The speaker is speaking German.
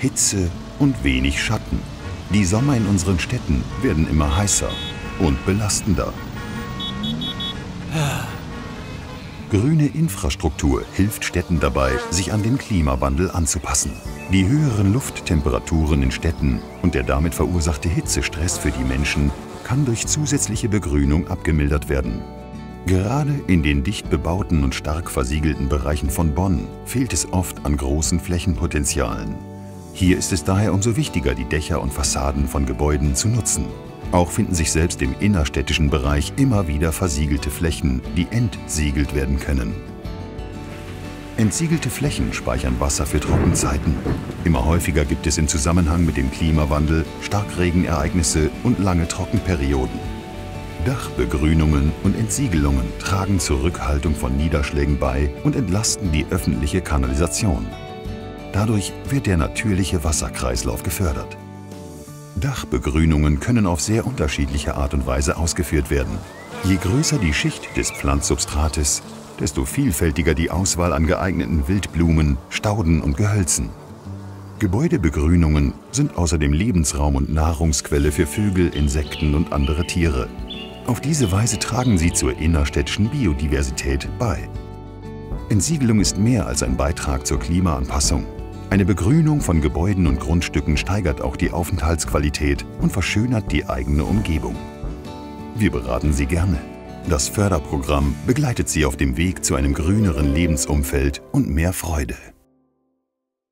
Hitze und wenig Schatten. Die Sommer in unseren Städten werden immer heißer und belastender. Grüne Infrastruktur hilft Städten dabei, sich an den Klimawandel anzupassen. Die höheren Lufttemperaturen in Städten und der damit verursachte Hitzestress für die Menschen kann durch zusätzliche Begrünung abgemildert werden. Gerade in den dicht bebauten und stark versiegelten Bereichen von Bonn fehlt es oft an großen Flächenpotenzialen. Hier ist es daher umso wichtiger, die Dächer und Fassaden von Gebäuden zu nutzen. Auch finden sich selbst im innerstädtischen Bereich immer wieder versiegelte Flächen, die entsiegelt werden können. Entsiegelte Flächen speichern Wasser für Trockenzeiten. Immer häufiger gibt es im Zusammenhang mit dem Klimawandel Starkregenereignisse und lange Trockenperioden. Dachbegrünungen und Entsiegelungen tragen zur Rückhaltung von Niederschlägen bei und entlasten die öffentliche Kanalisation. Dadurch wird der natürliche Wasserkreislauf gefördert. Dachbegrünungen können auf sehr unterschiedliche Art und Weise ausgeführt werden. Je größer die Schicht des Pflanzsubstrates, desto vielfältiger die Auswahl an geeigneten Wildblumen, Stauden und Gehölzen. Gebäudebegrünungen sind außerdem Lebensraum und Nahrungsquelle für Vögel, Insekten und andere Tiere. Auf diese Weise tragen sie zur innerstädtischen Biodiversität bei. Entsiegelung ist mehr als ein Beitrag zur Klimaanpassung. Eine Begrünung von Gebäuden und Grundstücken steigert auch die Aufenthaltsqualität und verschönert die eigene Umgebung. Wir beraten Sie gerne. Das Förderprogramm begleitet Sie auf dem Weg zu einem grüneren Lebensumfeld und mehr Freude.